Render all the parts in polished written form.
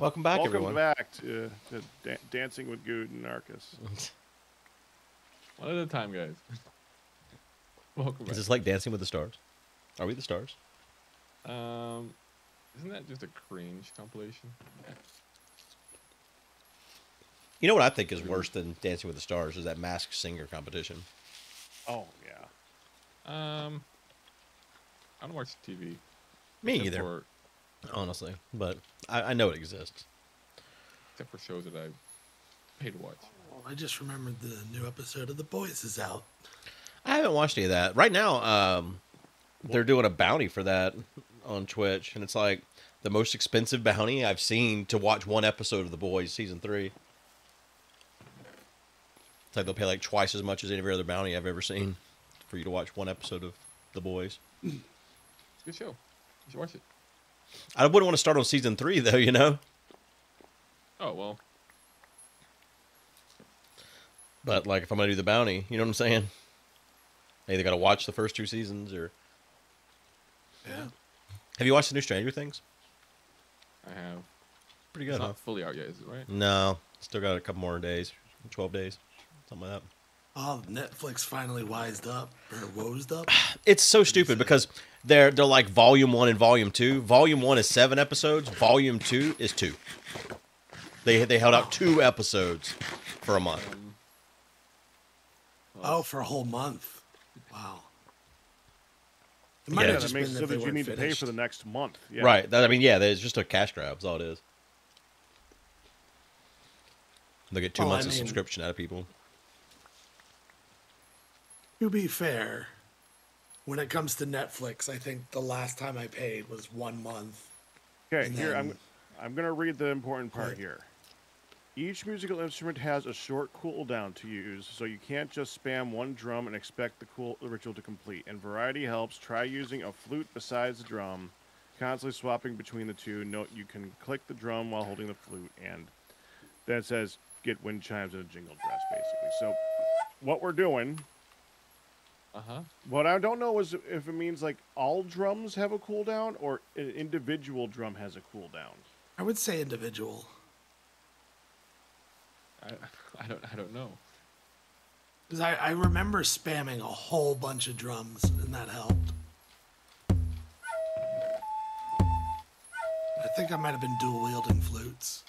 Welcome back, everyone. Welcome back to Dancing with Good and Arkas. One at a time, guys. Welcome back. Is this like Dancing with the Stars? Are we the stars? Isn't that just a cringe compilation? You know what I think is worse than Dancing with the Stars is that Masked Singer competition. Oh, yeah. I don't watch TV. Me either. Honestly, but I know it exists. Except for shows that I paid to watch. Oh, I just remembered the new episode of The Boys is out. I haven't watched any of that. Right now, they're doing a bounty for that on Twitch, and it's like the most expensive bounty I've seen to watch one episode of The Boys Season 3. It's like they'll pay like twice as much as any other bounty I've ever seen for you to watch one episode of The Boys. It's a good show. You should watch it. I wouldn't want to start on season 3, though, you know? Oh, well. But, like, if I'm going to do the bounty, you know what I'm saying? I either got to watch the first 2 seasons or... Yeah. Have you watched the new Stranger Things? I have. Pretty good, huh? It's not fully out yet, is it right? No. Still got a couple more days. 12 days. Something like that. Oh, Netflix finally wised up or wozed up. It's so stupid because they're like volume 1 and volume 2. Volume 1 is 7 episodes. Volume 2 is 2. They held out 2 episodes for a month. Oh, for a whole month. Wow. It might have just been that you need to pay for the next month. Yeah. Right. That, I mean, yeah, it's just a cash grab. That's all it is. They'll get 2 months of subscription out of people. To be fair, when it comes to Netflix, I think the last time I paid was 1 month. Okay, here, I'm going to read the important part here. Each musical instrument has a short cooldown to use, so you can't just spam one drum and expect the ritual to complete. And variety helps. Try using a flute besides the drum, constantly swapping between the two. Note you can click the drum while holding the flute, and then it says get wind chimes and a jingle dress, basically. So what we're doing... What I don't know is if it means like all drums have a cooldown or an individual drum has a cooldown. I would say individual. I don't know. Because I remember spamming a whole bunch of drums and that helped. I think I might have been dual wielding flutes.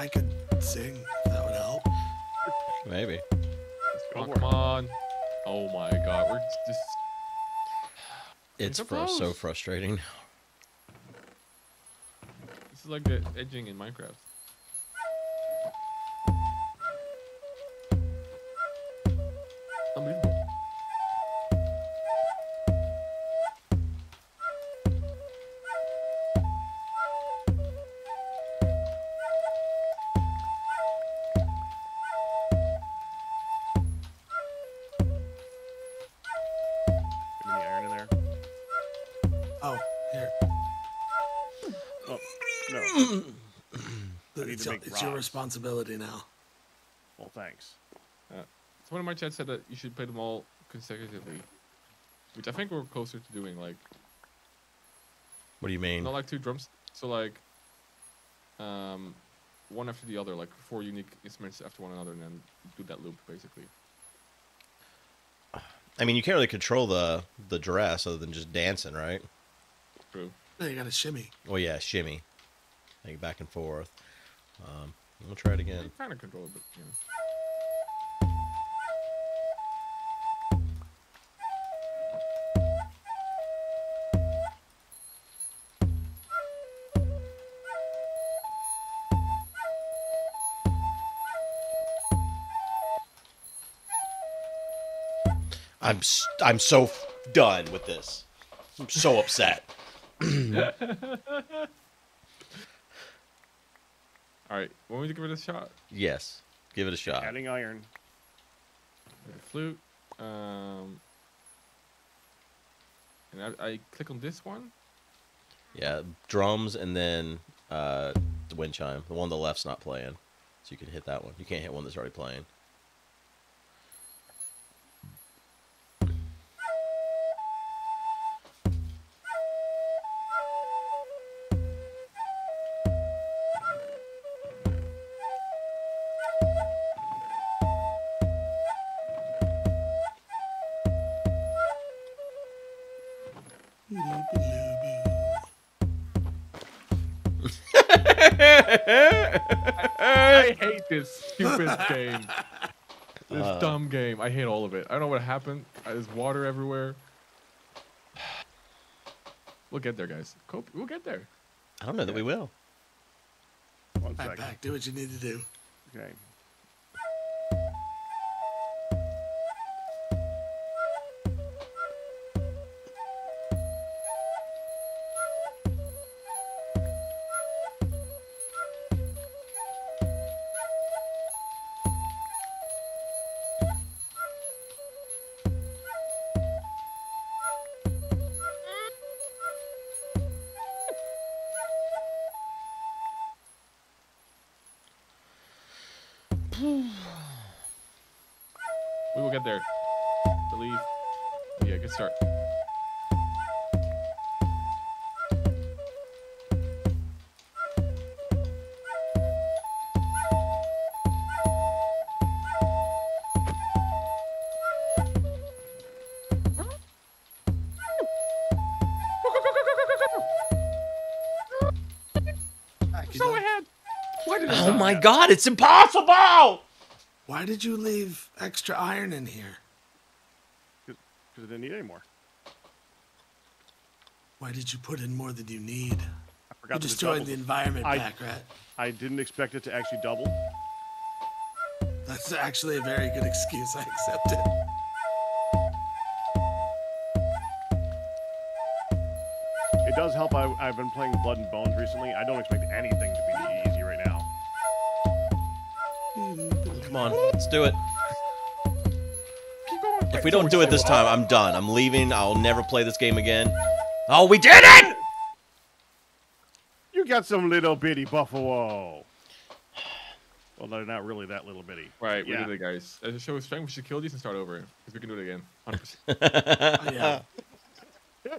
I could sing. That would help. Maybe. Oh, come on. Oh my god. We're just... It's so frustrating. This is like the edging in Minecraft. Unbelievable. It's your responsibility now. Well, thanks. Someone in my chat said that you should play them all consecutively, which I think we're closer to doing. Like, what do you mean? Not like 2 drums. So like, one after the other, like 4 unique instruments after one another, and then do that loop basically. I mean, you can't really control the dress other than just dancing, right? True. Then you got to shimmy. Well, yeah, shimmy, like back and forth. We'll try it again. Kind of control it, but, you know. I'm so done with this. I'm so upset. All right, want me to give it a shot? Yes, give it a shot. Adding iron. Flute. And I click on this one. Yeah, drums, and then the wind chime. The one on the left's not playing, so you can hit that one. You can't hit one that's already playing. I hate this stupid game. This dumb game. I hate all of it. I don't know what happened. There's water everywhere. We'll get there, guys. We'll get there. I don't know that we will. One second. Back. Do what you need to do. Okay. Start. So ahead. Oh my God! It's impossible. Why did you leave extra iron in here? Because I didn't need any more. Why did you put in more than you need? I forgot. You destroyed the environment, Pakratt. I didn't expect it to actually double. That's actually a very good excuse. I accept it. It does help. I've been playing Blood and Bones recently. I don't expect anything to be easy right now. Come on, let's do it. If we don't do it this time, I'm done. I'm leaving. I'll never play this game again. Oh, we did it! You got some little bitty buffalo. Well, they're not really that little bitty. Right, yeah. We did it, guys. As a show of strength, we should kill these and start over. Because we can do it again. 100%. Yeah.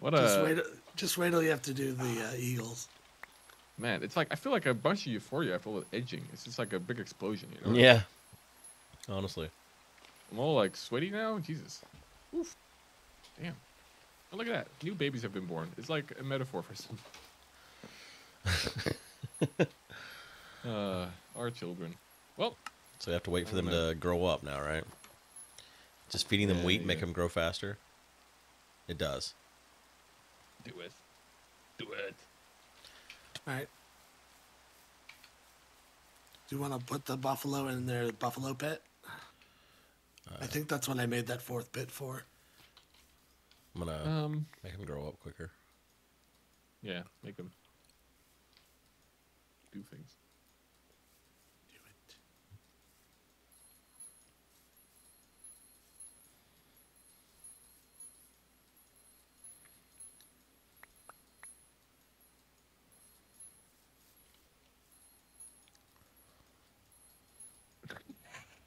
What a... Just wait till you have to do the eagles. Man, it's like... I feel like a bunch of Euphoria full of edging. It's just like a big explosion, you know? Yeah. Honestly. I'm all like sweaty now. Jesus. Oof. Damn. Oh, look at that. New babies have been born. It's like a metaphor for some. Our children. Well. So you have to wait for them to grow up now, right? Just feeding them wheat make them grow faster? It does. Do it. Do it. All right. Do you want to put the buffalo in their buffalo pit? I think that's when I made that fourth bit for. I'm gonna make him grow up quicker. Yeah, make him do things.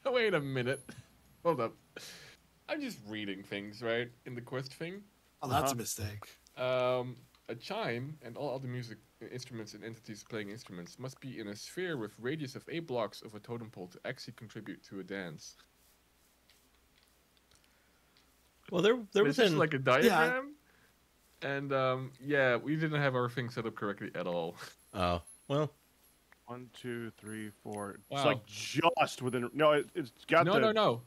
Do it. Wait a minute. Hold up. I'm just reading things, right? In the quest thing. Oh, that's a mistake. A chime and all other music instruments and entities playing instruments must be in a sphere with radius of 8 blocks of a totem pole to actually contribute to a dance. Well, there was just like a diagram. Yeah. And yeah, we didn't have our thing set up correctly at all. Oh, well. 1, 2, 3, 4. Wow. It's like just within. No, it's got. No, the... No.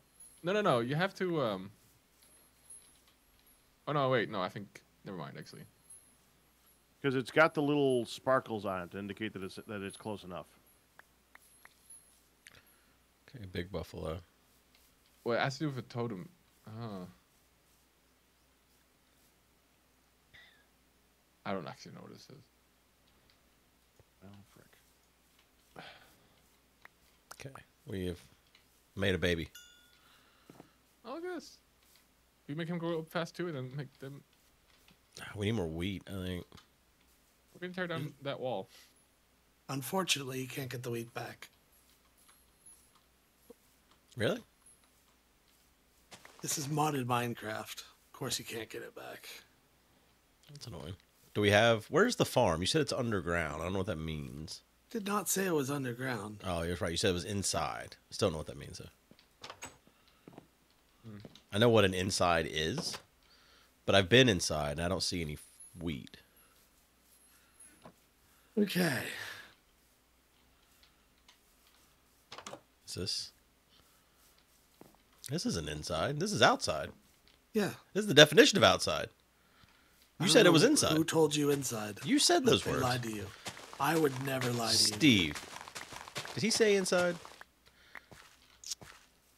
You have to. Oh no! Wait, no. I think never mind. Actually, because it's got the little sparkles on it to indicate that it's close enough. Okay, big buffalo. Well, it has to do with a totem. I don't actually know what this is. Oh frick! Okay, we have made a baby. Oh, look at this. We make him grow up fast too, and then make them. We need more wheat, I think. We're gonna tear down that wall. Unfortunately, you can't get the wheat back. Really? This is modded Minecraft. Of course, you can't get it back. That's annoying. Do we have? Where's the farm? You said it's underground. I don't know what that means. Did not say it was underground. Oh, you're right. You said it was inside. Still don't know what that means though. I know what an inside is, but I've been inside and I don't see any wheat. Okay. Is this? This isn't inside. This is outside. Yeah. This is the definition of outside. You said it was inside. Who told you inside? You said those words. I lied to you. I would never lie to you. Steve. Did he say inside?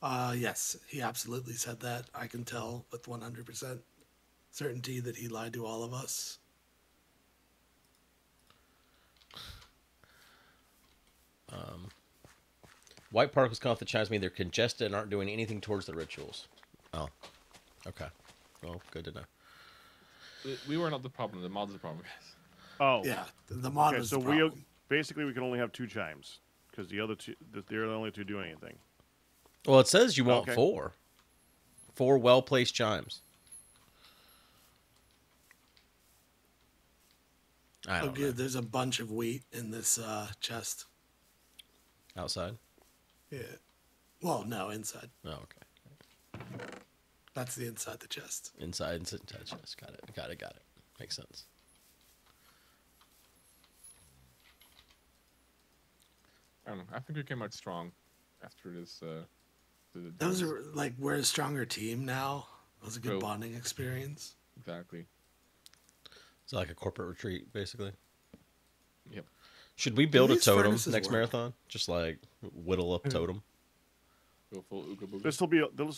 Yes, he absolutely said that. I can tell with 100% certainty that he lied to all of us. White particles come off the chimes mean they're congested and aren't doing anything towards the rituals. Oh, okay. Well, good to know. We were not the problem. The mod's the problem, guys. Oh, yeah. The mod is the problem. Basically we can only have two chimes because the other two, they're the only two doing anything. Well, it says you want four. Four well-placed chimes. I don't know. There's a bunch of wheat in this chest. Outside? Yeah. Well, no, inside. Oh, okay. That's the inside the chest. Inside chest. Got it. Makes sense. I don't know. I think we came out strong after this. Those are like we're a stronger team now. That was a good bonding experience. Exactly. It's like a corporate retreat, basically. Yep. Should we build a totem next marathon? Just like whittle up totem. Go full ooga booga. This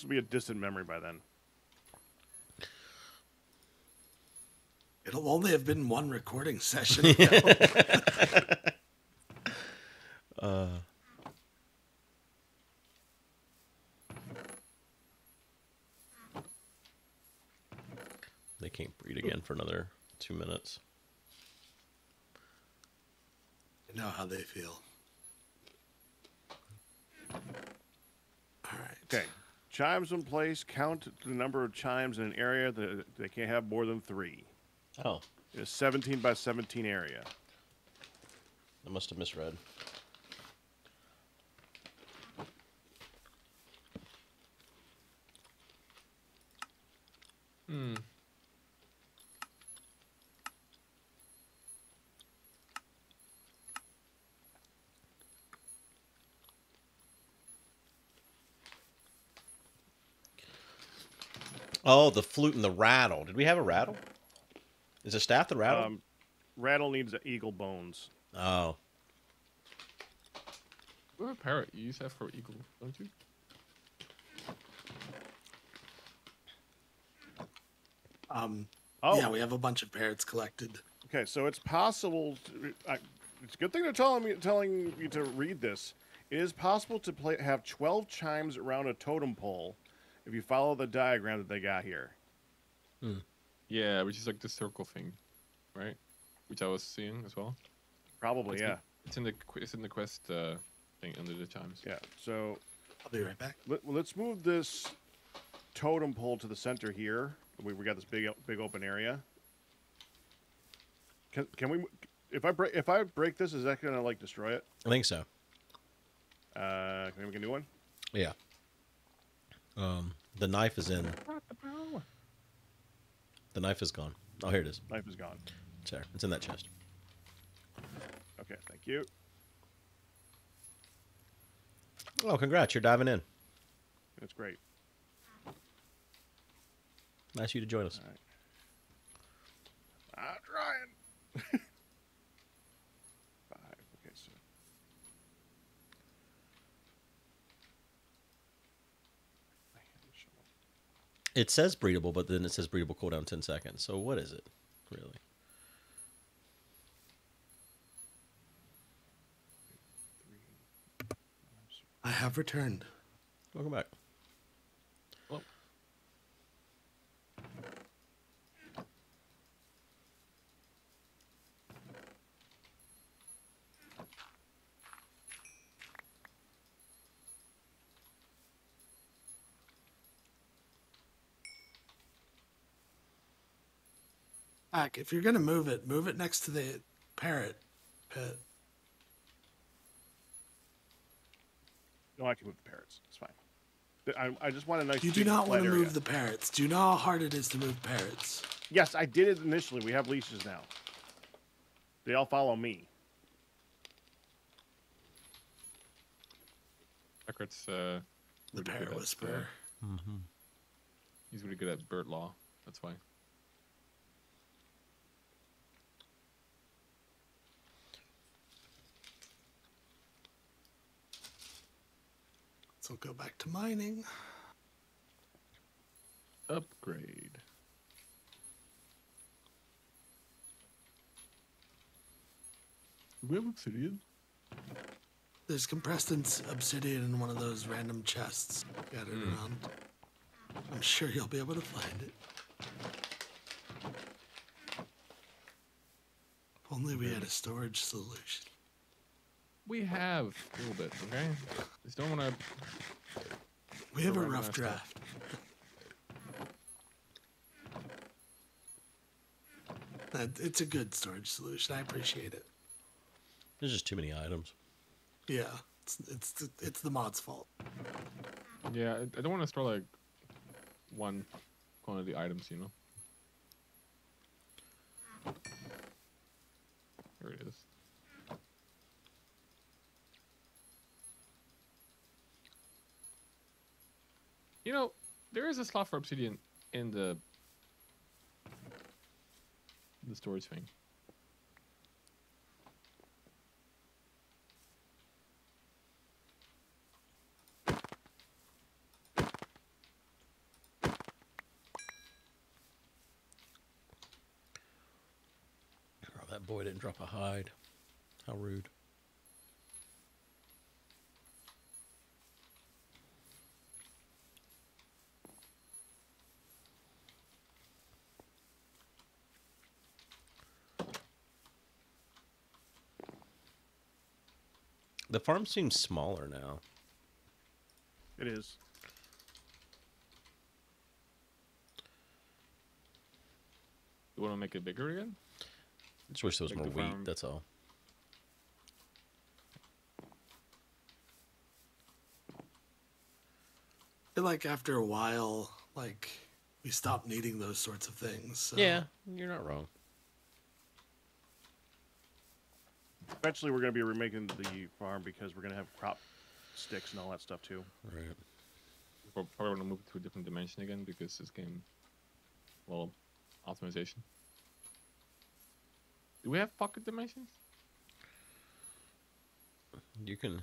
will be a distant memory by then. It'll only have been one recording session. They can't breed again for another 2 minutes. I know how they feel. All right. Okay. Chimes in place. Count the number of chimes in an area that they can't have more than 3. Oh. It's 17 by 17 area. I must have misread. Hmm. Oh, the flute and the rattle. Did we have a rattle? Is the staff the rattle? Rattle needs the eagle bones. Oh. We have a parrot. You use that for eagle, don't you? Yeah, we have a bunch of parrots collected. Okay, so it's possible. It's a good thing they're telling you to read this. It is possible to have 12 chimes around a totem pole. If you follow the diagram that they got here. Hmm. Yeah, which is like the circle thing, right? Which I was seeing as well. Probably, it's yeah. It's in the quest thing under the chimes. Yeah, so... I'll be right back. Let's move this totem pole to the center here. We got this big open area. Can we... If I break this, is that going to, like, destroy it? I think so. Can we make a new one? Yeah. The knife is in. The knife is gone. Oh, here it is. Knife is gone. It's there. It's in that chest. Okay, thank you. Oh, congrats. You're diving in. That's great. Nice of you to join us. All right. I'm trying. 5. Okay, so. It says breedable, but then it says breedable cooldown 10 seconds. So what is it, really? I have returned. Welcome back. Hello. Back. If you're gonna move it next to the parrot pit. No, I can move the parrots. It's fine. I just want a nice. You do not want to move the parrots. Do you know how hard it is to move parrots? Yes, I did it initially. We have leashes now. They all follow me. Pakratt's the Pirate Whisperer. He's really good at Burt Law. That's why. So go back to mining. Upgrade. Do we have obsidian? There's compressed obsidian in one of those random chests scattered around. I'm sure you'll be able to find it. If only we had a storage solution. We have a little bit, okay? Just don't want to... We have a rough draft. It's a good storage solution. I appreciate it. There's just too many items. Yeah, it's the mod's fault. Yeah, I don't want to store like one quantity items, you know. There it is. You know, there is a slot for obsidian in the storage thing. Boy didn't drop a hide. How rude. The farm seems smaller now. It is. You want to make it bigger again? I just wish there was more wheat, that's all. I feel like after a while, like, we stopped needing those sorts of things. So. Yeah, you're not wrong. Eventually we're going to be remaking the farm because we're going to have crop sticks and all that stuff too. Right. We're probably going to move to a different dimension again because this game, well, optimization. Do we have pocket dimensions? You can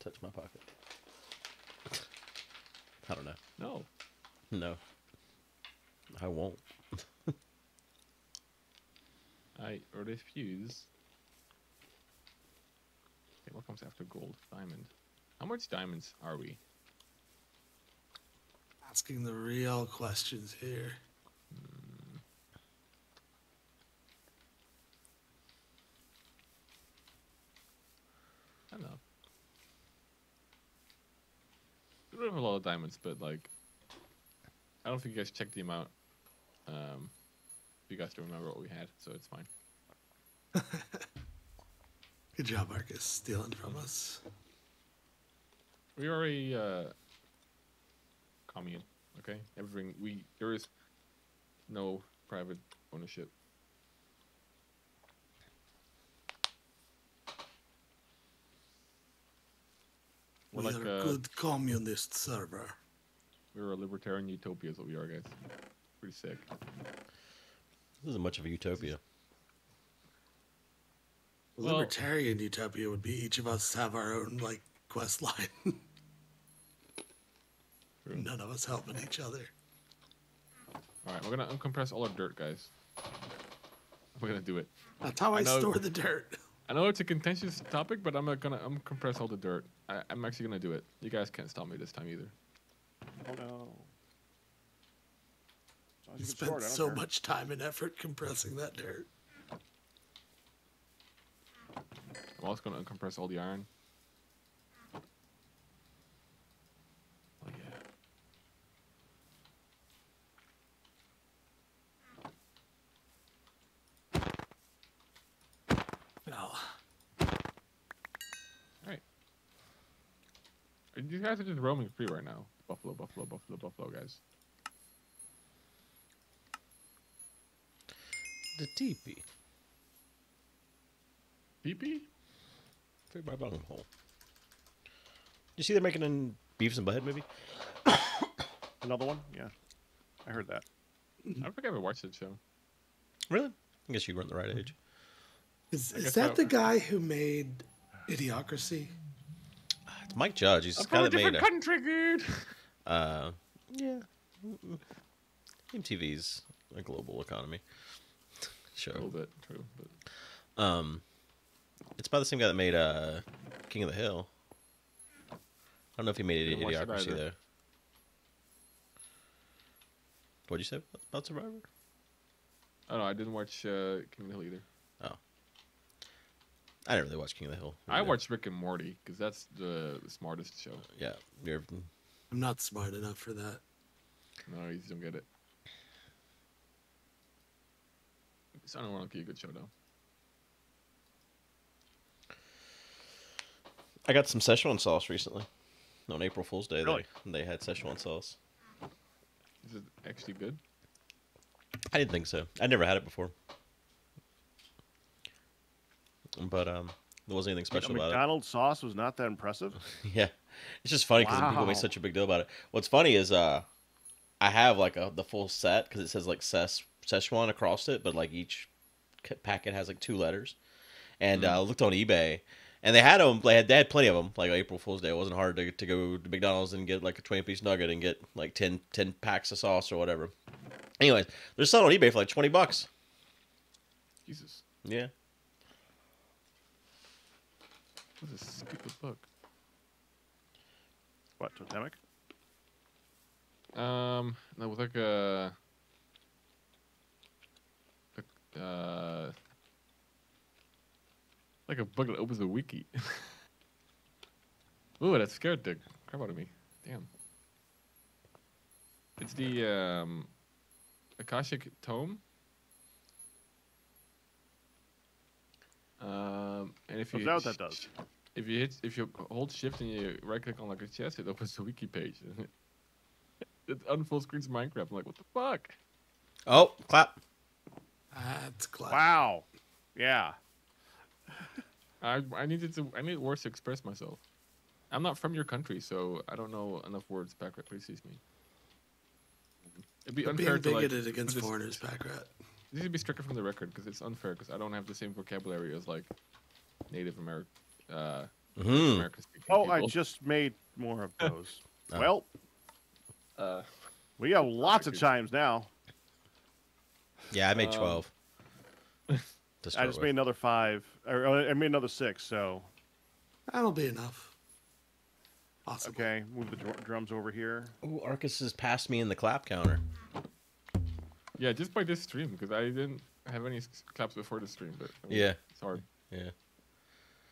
touch my pocket. I don't know. No. No. I won't. I refuse. Okay, what comes after gold? Diamond. How much diamonds are we? Asking the real questions here. Enough. We don't have a lot of diamonds, but like, I don't think you guys checked the amount. You guys don't remember what we had, so it's fine. Good job, Arkas, stealing from us. We are a commune, okay? Everything there is no private ownership. We're like a good communist server. We're a libertarian utopia is what we are, guys. Pretty sick. This isn't much of a utopia. Well, libertarian utopia would be each of us have our own, like, quest line. None of us helping each other. Alright, we're gonna uncompress all our dirt, guys. We're gonna do it. That's how I store the dirt. I know it's a contentious topic, but I'm gonna compress all the dirt. I'm actually gonna do it. You guys can't stop me this time either. Oh no! You spent so much time and effort compressing that dirt. I'm also gonna uncompress all the iron. Oh yeah. These guys are just roaming free right now. Buffalo, buffalo, buffalo, buffalo, guys. The teepee. Teepee? Take my bottom hole. You see they're making a Beavis and Butthead movie? Another one? Yeah. I heard that. I don't think I ever watched that show. Really? I guess you weren't the right age. Is that the guy who made Idiocracy? It's Mike Judge. He's the guy that made it. Country, dude. Yeah. MTV's a global economy show. A little bit true, but it's by the same guy that made King of the Hill. I don't know if he made Idiocracy though. What'd you say about Survivor? Oh no, I didn't watch King of the Hill either. Oh, I didn't really watch King of the Hill. I watched Rick and Morty because that's the smartest show. Yeah, I'm not smart enough for that. No, you just don't get it. So I don't want to be a good show though. I got some Szechuan sauce recently. On April Fool's Day, really? they had Szechuan sauce. Is it actually good? I didn't think so. I never had it before. But there wasn't anything special about it. McDonald's sauce was not that impressive? Yeah. It's just funny because people make such a big deal about it. What's funny is I have like the full set because it says like Szechuan across it, but like each packet has like 2 letters. And I looked on eBay. And they had them. They had plenty of them. Like April Fool's Day, it wasn't hard to go to McDonald's and get like a 20-piece nugget and get like 10 packs of sauce or whatever. Anyways, they're selling on eBay for like $20. Jesus. Yeah. What a stupid book. What, Totemic? No, with like a book that opens the wiki. Ooh, that scared the crap out of me. Damn. It's the Akashic Tome. And if you know what that does. If you hold shift and you right click on like a chest, it opens the wiki page. It unfull screens Minecraft. I'm like, what the fuck? Oh, clap. That's clap. Wow. Yeah. I need words to express myself. I'm not from your country, so I don't know enough words. Pakratt, please seize me. It'd be unfair to bigoted like, against foreigners, Pakratt. This should be stricken from the record because it's unfair because I don't have the same vocabulary as like Native American. American-speaking people. I just made more of those. Well, we have lots of chimes now. Yeah, I made 12. I just made another 5. Or I made another 6, so... That'll be enough. Awesome. Okay, move the drums over here. Ooh, Arkas has passed me in the clap counter. Yeah, just by this stream, because I didn't have any claps before the stream. But I mean, yeah. Sorry. Yeah.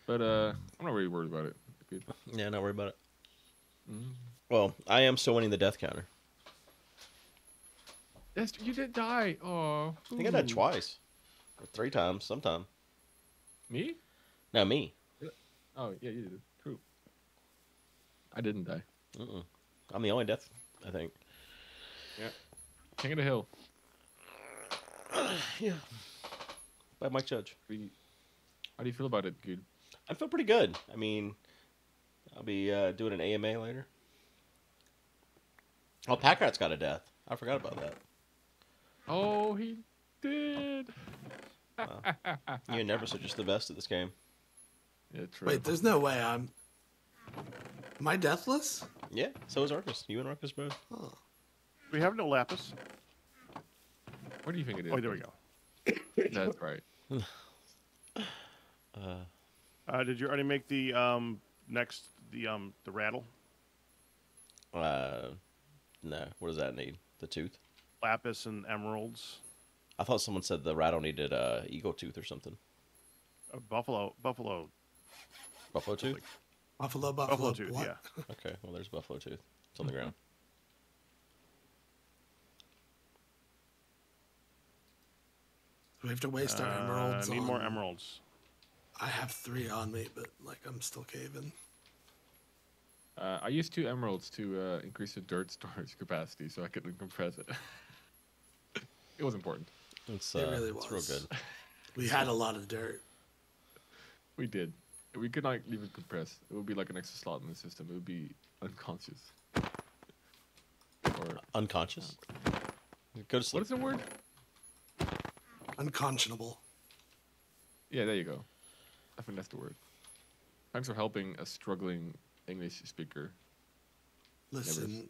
But I'm not really worried about it. Yeah, not worried about it. Mm-hmm. Well, I am still winning the death counter. You did die. Oh. I think I died twice. Or 3 times, sometime. Me? No, me. Oh, yeah, you did. True. I didn't die. I'm the only death, I think. Yeah. King of the Hill. Yeah. By Mike Judge. How do you feel about it, dude? I feel pretty good. I mean, I'll be doing an AMA later. Oh, Pakratt's got a death. I forgot about that. Oh, he did. Wow. You and Nebris are just the best at this game. Yeah, true. Wait, there's no way I'm... Am I deathless? Yeah, so is Arkas. You and Arkas both. Huh. We have no Lapis. What do you think it is? Oh, there we go. That's right. Did you already make the rattle? No. What does that need? The tooth? Lapis and emeralds. I thought someone said the rattle needed eagle tooth or something. Buffalo tooth? Buffalo tooth, what? Yeah. Okay, well there's buffalo tooth. It's on the ground. We have to waste our emeralds. I need more emeralds. I have 3 on me, but like I'm still caving. I used 2 emeralds to increase the dirt storage capacity so I could compress it. It was important. It really was. It's real good. We had a lot of dirt. We did. We could not even compress. It would be like an extra slot in the system. It would be unconscious. Or unconscious? Go to sleep. What is the word? Unconscionable. Yeah, there you go. I think that's the word. Thanks for helping a struggling English speaker. Listen, Nebris.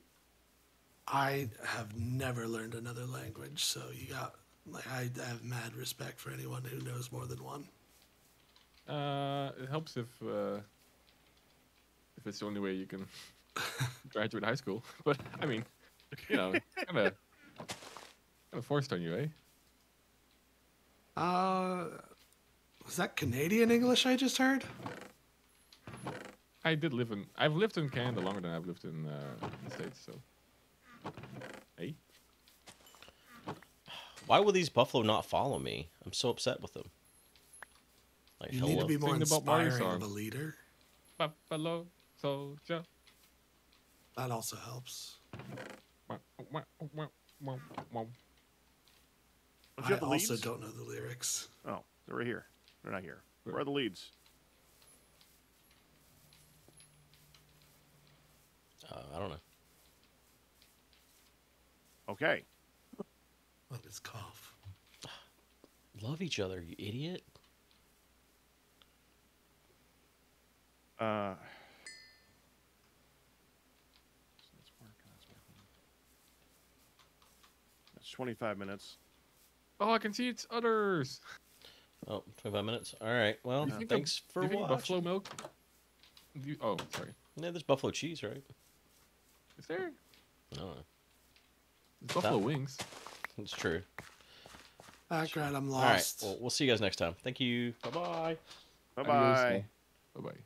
I have never learned another language, so you got... Like, I have mad respect for anyone who knows more than one. It helps if it's the only way you can graduate high school. But I mean, you know, kind of forced on you, eh? Was that Canadian English I just heard? I've lived in Canada longer than I've lived in the States, so. Hey. Why will these buffalo not follow me? I'm so upset with them. Like, you need to be more inspiring of a leader. Buffalo soldier. That also helps. I also don't know the lyrics. Oh, they're right here. They're not here. Where are the leads? I don't know. Okay. Let us cough. Love each other, you idiot. That's 25 minutes. Oh, I can see it's udders. Oh, 25 minutes. All right. Well, thanks for watching. Buffalo milk? Oh, sorry. No, there's buffalo cheese, right? Is there? No. There's buffalo wings. It's true. Pakratt, I'm lost. All right. Well, we'll see you guys next time. Thank you. Bye-bye. Bye-bye. Bye-bye.